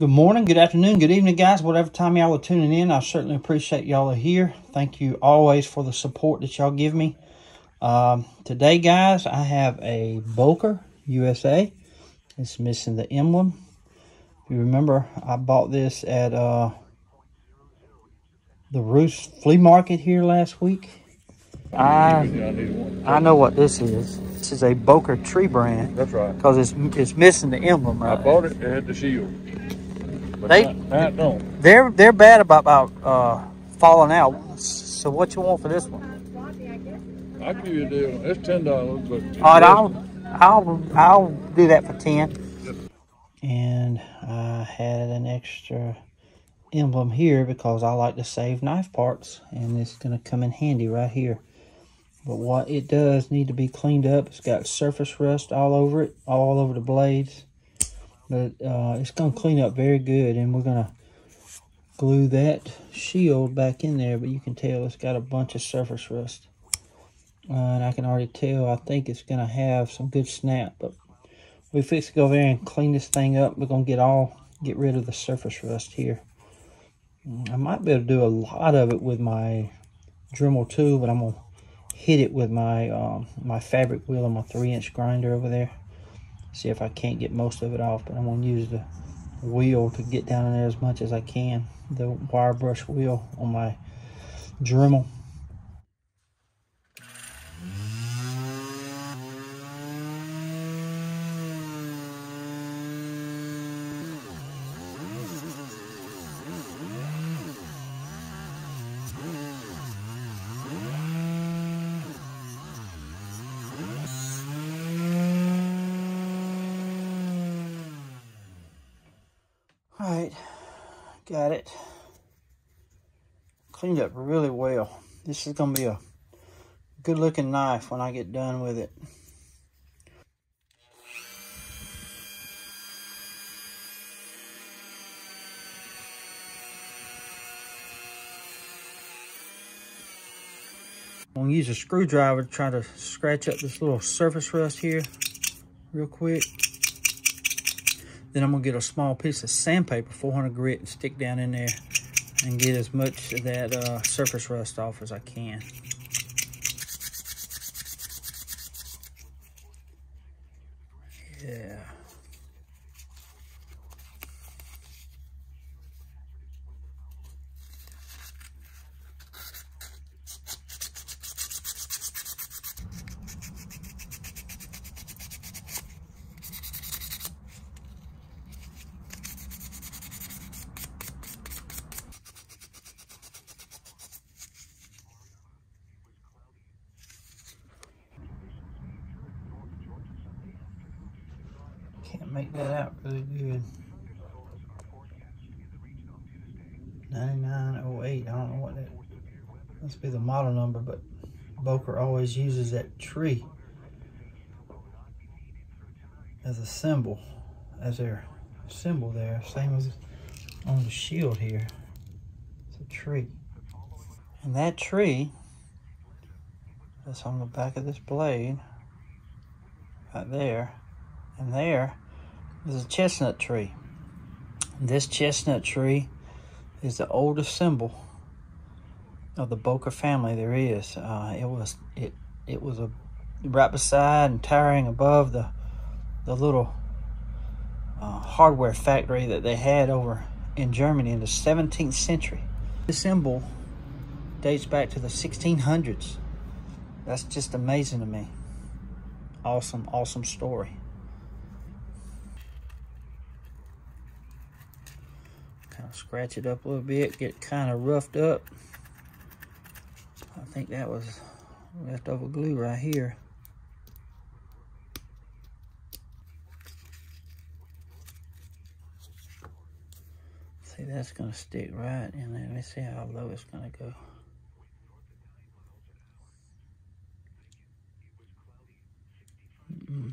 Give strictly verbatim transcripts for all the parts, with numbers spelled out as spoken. Good morning, good afternoon, good evening, guys. Whatever time y'all are tuning in, I certainly appreciate y'all are here. Thank you always for the support that y'all give me. Um, today, guys, I have a Boker U S A. It's missing the emblem. If you remember, I bought this at uh, the Roos Flea Market here last week. I I know what this is. This is a Boker tree brand. That's right. Because it's, it's missing the emblem. Right I bought it. It had the shield. But they I, I don't. They're they're bad about about uh, falling out. So what you want for this one? I'll give you a deal. It's ten dollars, but all right, I'll I'll I'll do that for ten. Yep. And I had an extra emblem here because I like to save knife parts, and it's going to come in handy right here. But what it does need to be cleaned up. It's got surface rust all over it, all over the blades. But uh, it's going to clean up very good, and we're going to glue that shield back in there. But you can tell it's got a bunch of surface rust. Uh, and I can already tell I think it's going to have some good snap. But we fix to go over there and clean this thing up. We're going to get all get rid of the surface rust here. I might be able to do a lot of it with my Dremel too, but I'm going to hit it with my, um, my fabric wheel and my three inch grinder over there. See if I can't get most of it off, but I'm going to use the wheel to get down in there as much as I can. The wire brush wheel on my Dremel. Alright, got it cleaned up really well. This is going to be a good looking knife when I get done with it. I'm going to use a screwdriver to try to scratch up this little surface rust here real quick. Then I'm going to get a small piece of sandpaper, four hundred grit, and stick down in there and get as much of that uh, surface rust off as I can. Yeah. Can't make that out really good. ninety-nine oh eight, I don't know what that must be the model number, but Boker always uses that tree as a symbol, as their symbol there. Same as on the shield here. It's a tree. And that tree that's on the back of this blade, right there. And there is a chestnut tree. This chestnut tree is the oldest symbol of the Boker family there is. Uh, it was it it was a right beside and towering above the the little uh, hardware factory that they had over in Germany in the seventeenth century. This symbol dates back to the sixteen hundreds. That's just amazing to me. Awesome, awesome story. Scratch it up a little bit, get kind of roughed up. I think that was leftover glue right here. See, that's going to stick right in there. Let me see how low it's going to go. Mm-mm.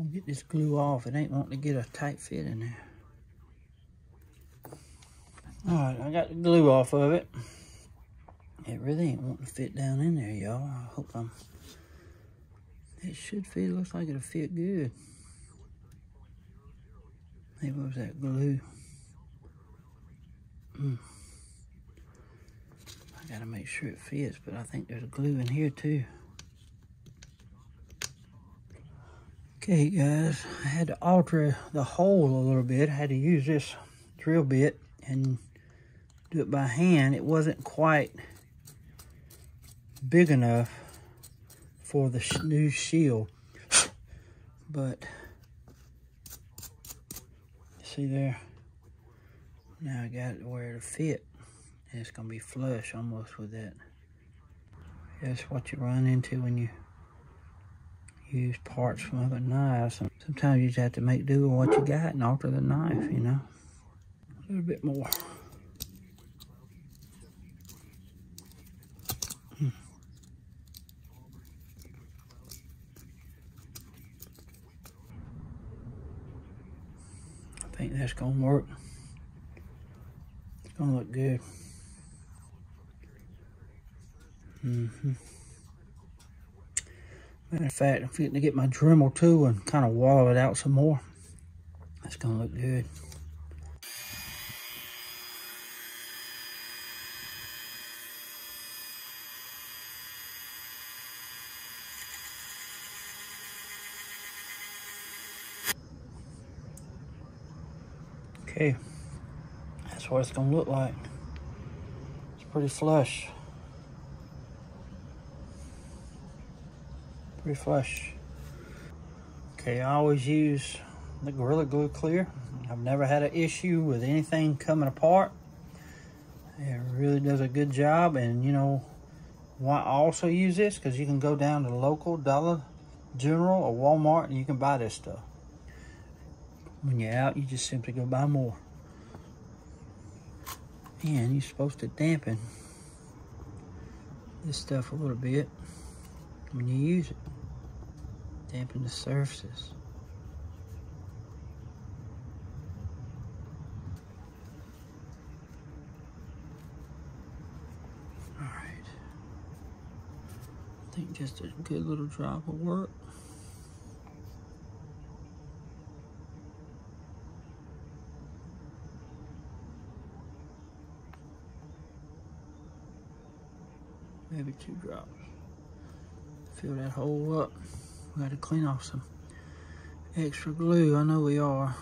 I'll get this glue off. It ain't wanting to get a tight fit in there. All right, I got the glue off of it. It really ain't wanting to fit down in there, y'all. I hope I'm... It should fit. It looks like it'll fit good. Hey, what was that glue? Mm. I gotta make sure it fits, but I think there's glue in here too. Okay, guys, I had to alter the hole a little bit. I had to use this drill bit and do it by hand. It wasn't quite big enough for the sh new shield, but see there, now I got it where it'll fit, and it's gonna be flush almost with that. That's what you run into when you use parts from other knives. Sometimes you just have to make do with what you got and alter the knife, you know, a little bit more. I think that's gonna work. It's gonna look good. Mm-hmm. Matter of fact, I'm fitting to get my Dremel too and kind of wallow it out some more. That's gonna look good. Okay, that's what it's gonna look like. It's pretty flush. Pretty flush. Okay, I always use the Gorilla Glue Clear. I've never had an issue with anything coming apart. It really does a good job, and you know why I also use this? Because you can go down to local Dollar General or Walmart and you can buy this stuff. When you're out, you just simply go buy more. And you're supposed to dampen this stuff a little bit when you use it. Dampen the surfaces. All right. I think just a good little drop will work. Maybe two drops. Fill that hole up. We got to clean off some extra glue. I know we are.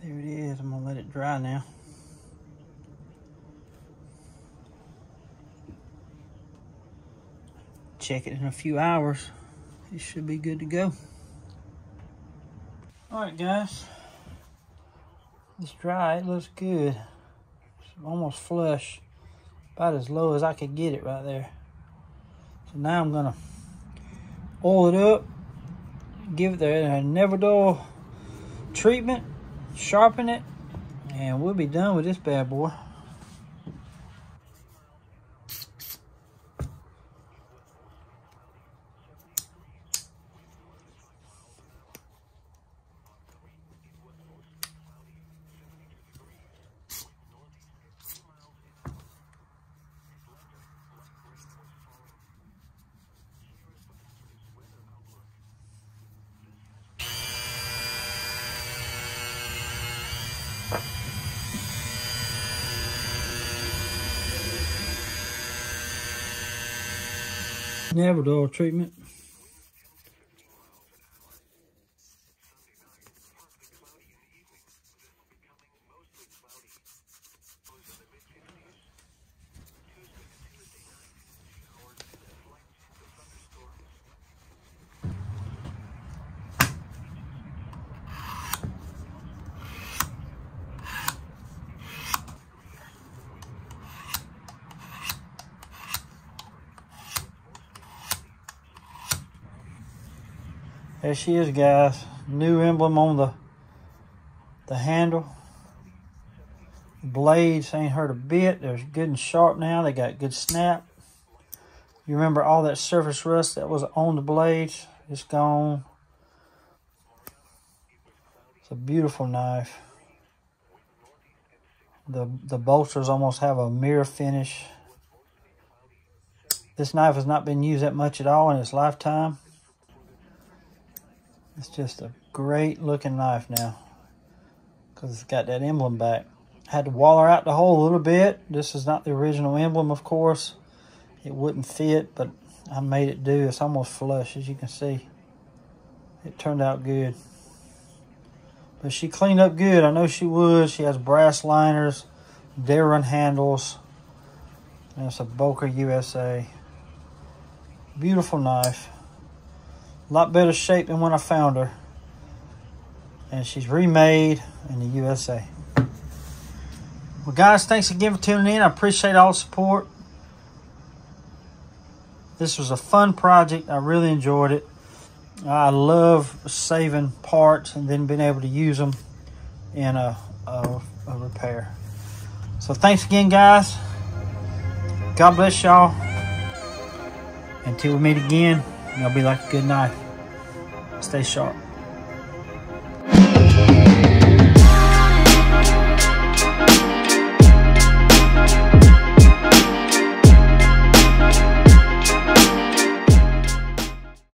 There it is. I'm gonna let it dry now. Check it in a few hours. It should be good to go. All right, guys. It's dry. It looks good. It's almost flush. About as low as I could get it right there. So now I'm gonna oil it up. Give it the Nevr-Dull treatment. Sharpen it, and we'll be done with this bad boy. Nevr-Dull treatment. There she is, guys. New emblem on the the handle. Blades ain't hurt a bit. They're good and sharp now. They got good snap. You remember all that surface rust that was on the blades? It's gone. It's a beautiful knife. The, the bolsters almost have a mirror finish. This knife has not been used that much at all in its lifetime. It's just a great looking knife now because it's got that emblem back. Had to waller out the hole a little bit. This is not the original emblem, of course. It wouldn't fit, but I made it do. It's almost flush, as you can see. It turned out good. But she cleaned up good. I know she would. She has brass liners, Darren handles. And it's a Boker U S A. Beautiful knife. A lot better shape than when I found her. And she's remade in the U S A. Well, guys, thanks again for tuning in. I appreciate all the support. This was a fun project. I really enjoyed it. I love saving parts and then being able to use them in a, a, a repair. So thanks again, guys. God bless y'all. Until we meet again, y'all be like a good knife. Stay sharp.